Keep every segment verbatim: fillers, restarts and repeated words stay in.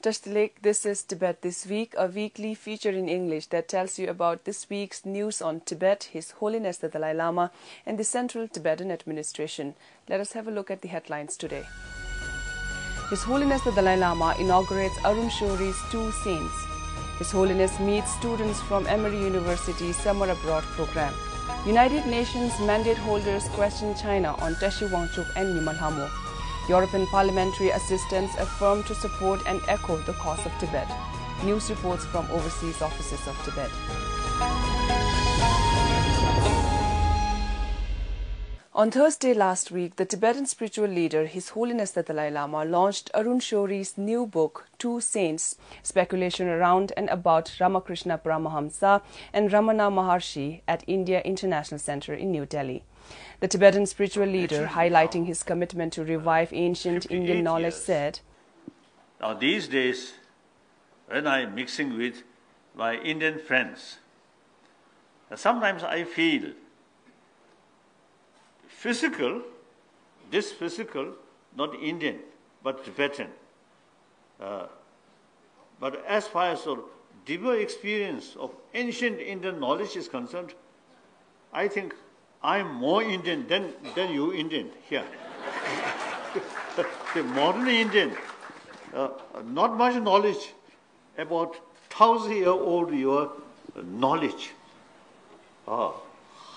Tashi Delek, this is Tibet This Week, a weekly feature in English that tells you about this week's news on Tibet, His Holiness the Dalai Lama, and the Central Tibetan Administration. Let us have a look at the headlines today. His Holiness the Dalai Lama inaugurates Arun Shourie's Two Saints. His Holiness meets students from Emory University Summer Abroad program. United Nations mandate holders question China on Tashi Wangchuk and Nyima Lhamo. European parliamentary assistants affirm to support and echo the cause of Tibet. News reports from overseas offices of Tibet. On Thursday last week, the Tibetan spiritual leader, His Holiness the Dalai Lama, launched Arun Shourie's new book, Two Saints, speculation around and about Ramakrishna Paramahamsa and Ramana Maharshi at India International Centre in New Delhi. The Tibetan spiritual leader, highlighting his commitment to revive ancient Indian knowledge, said, "Now these days, when I'm mixing with my Indian friends, sometimes I feel Physical, this physical, not Indian, but Tibetan. Uh, but as far as the deeper experience of ancient Indian knowledge is concerned, I think I'm more Indian than, than you Indian here. The modern Indian, uh, not much knowledge about thousand-year-old your knowledge, uh,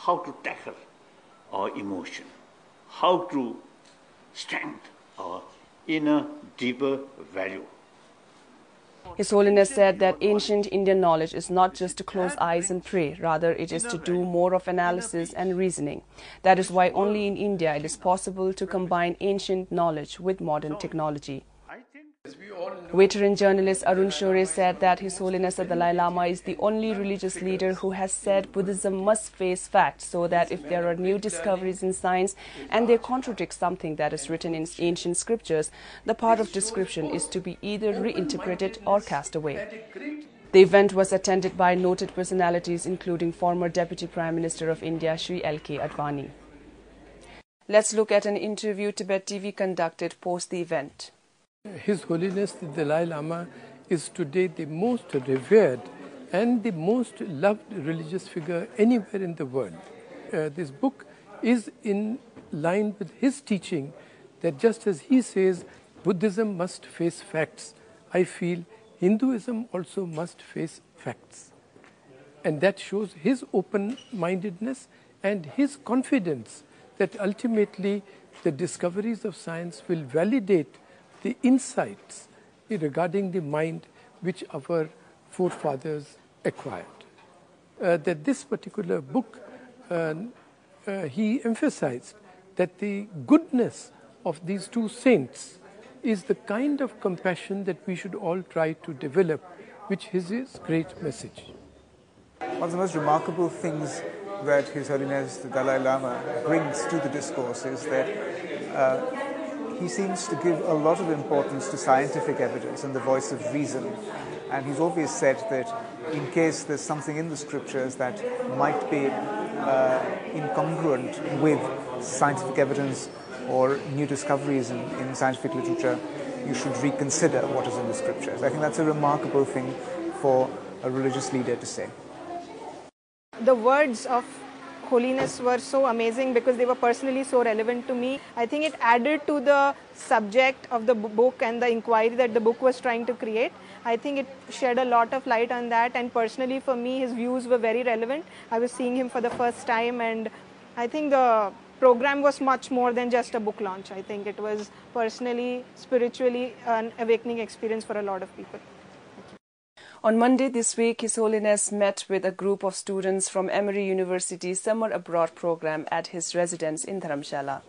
how to tackle our emotion, how to strengthen our inner, deeper value." His Holiness said that ancient Indian knowledge is not just to close eyes and pray, rather it is to do more of analysis and reasoning. That is why only in India it is possible to combine ancient knowledge with modern technology. Veteran journalist Arun Shourie said that His Holiness the Dalai Lama is the only religious leader who has said Buddhism must face facts, so that if there are new discoveries in science and they contradict something that is written in ancient scriptures, the part of description is to be either reinterpreted or cast away. The event was attended by noted personalities including former Deputy Prime Minister of India Shri L K Advani. Let's look at an interview Tibet T V conducted post the event. His Holiness the Dalai Lama is today the most revered and the most loved religious figure anywhere in the world. Uh, this book is in line with his teaching that just as he says Buddhism must face facts, I feel Hinduism also must face facts. And that shows his open-mindedness and his confidence that ultimately the discoveries of science will validate the insights regarding the mind which our forefathers acquired. Uh, that this particular book, uh, uh, he emphasized that the goodness of these two saints is the kind of compassion that we should all try to develop, which is his great message. One of the most remarkable things that His Holiness the Dalai Lama brings to the discourse is that uh, he seems to give a lot of importance to scientific evidence and the voice of reason. And he's always said that in case there's something in the scriptures that might be uh, incongruent with scientific evidence or new discoveries in, in scientific literature, you should reconsider what is in the scriptures. I think that's a remarkable thing for a religious leader to say. The words of Holiness were so amazing because they were personally so relevant to me. I think it added to the subject of the book and the inquiry that the book was trying to create. I think it shed a lot of light on that, and personally for me his views were very relevant. I was seeing him for the first time, and I think the program was much more than just a book launch. I think it was personally, spiritually an awakening experience for a lot of people. On Monday this week, His Holiness met with a group of students from Emory University's Summer Abroad program at his residence in Dharamshala.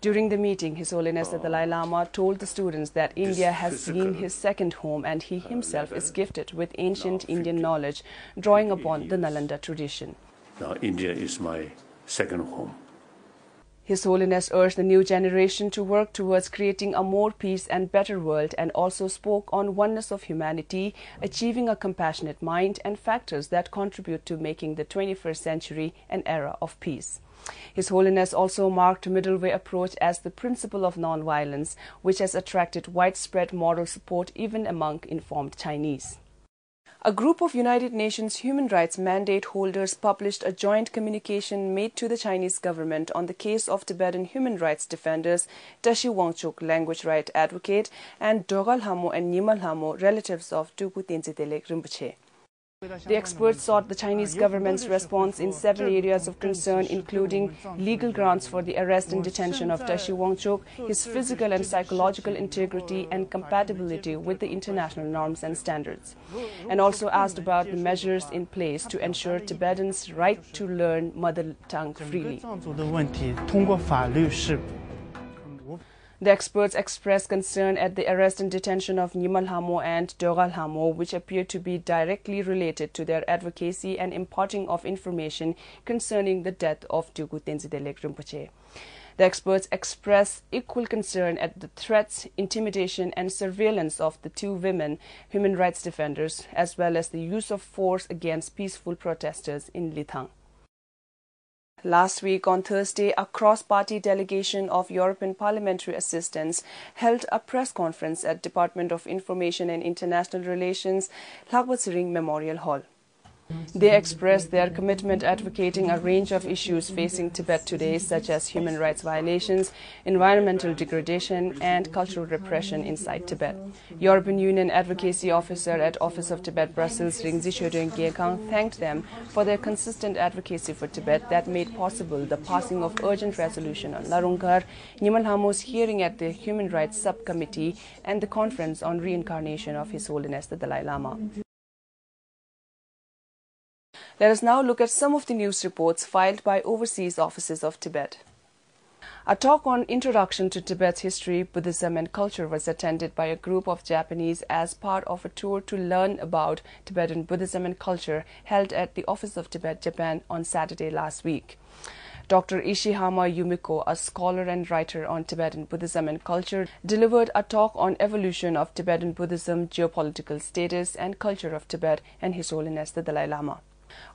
During the meeting, His Holiness the Dalai Lama told the students that India has seen his second home and he himself is gifted with ancient Indian knowledge, drawing upon the Nalanda tradition. Now India is my second home. His Holiness urged the new generation to work towards creating a more peace and better world, and also spoke on oneness of humanity, achieving a compassionate mind, and factors that contribute to making the twenty-first century an era of peace. His Holiness also marked middle way approach as the principle of non-violence, which has attracted widespread moral support even among informed Chinese. A group of United Nations human rights mandate holders published a joint communication made to the Chinese government on the case of Tibetan human rights defenders Tashi Wangchuk, language right advocate, and Dogalhamo and Nyima Lhamo, relatives of Tulku Tenzin Delek Rinpoche. The experts sought the Chinese government's response in several areas of concern, including legal grounds for the arrest and detention of Tashi Wangchuk, his physical and psychological integrity and compatibility with the international norms and standards, and also asked about the measures in place to ensure Tibetans' right to learn mother tongue freely. The experts expressed concern at the arrest and detention of Nyima Lhamo and Dogalhamo, which appear to be directly related to their advocacy and imparting of information concerning the death of Tulku Tenzin Delek Rinpoche. The experts expressed equal concern at the threats, intimidation and surveillance of the two women human rights defenders, as well as the use of force against peaceful protesters in Lithang. Last week on Thursday, a cross-party delegation of European parliamentary assistants held a press conference at Department of Information and International Relations, Lhagwatsering Memorial Hall. They expressed their commitment advocating a range of issues facing Tibet today, such as human rights violations, environmental degradation, and cultural repression inside Tibet. European Union Advocacy Officer at Office of Tibet Brussels, Ringzi Shodong Gekang, thanked them for their consistent advocacy for Tibet that made possible the passing of urgent resolution on Larungkar, Nyima Lhamo's hearing at the Human Rights Subcommittee, and the conference on reincarnation of His Holiness the Dalai Lama. Let us now look at some of the news reports filed by overseas offices of Tibet. A talk on Introduction to Tibet's History, Buddhism and Culture was attended by a group of Japanese as part of a tour to learn about Tibetan Buddhism and culture held at the Office of Tibet Japan on Saturday last week. Doctor Ishihama Yumiko, a scholar and writer on Tibetan Buddhism and culture, delivered a talk on evolution of Tibetan Buddhism, geopolitical status and culture of Tibet and His Holiness the Dalai Lama.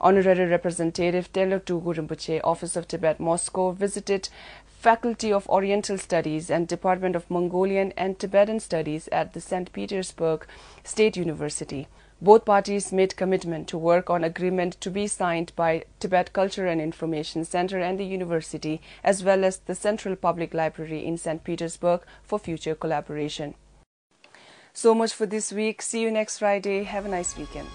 Honorary Representative Telotu Gurumbuche, Office of Tibet Moscow, visited Faculty of Oriental Studies and Department of Mongolian and Tibetan Studies at the Saint Petersburg State University. Both parties made commitment to work on agreement to be signed by Tibet Culture and Information Center and the university, as well as the Central Public Library in Saint Petersburg, for future collaboration. So much for this week. See you next Friday. Have a nice weekend.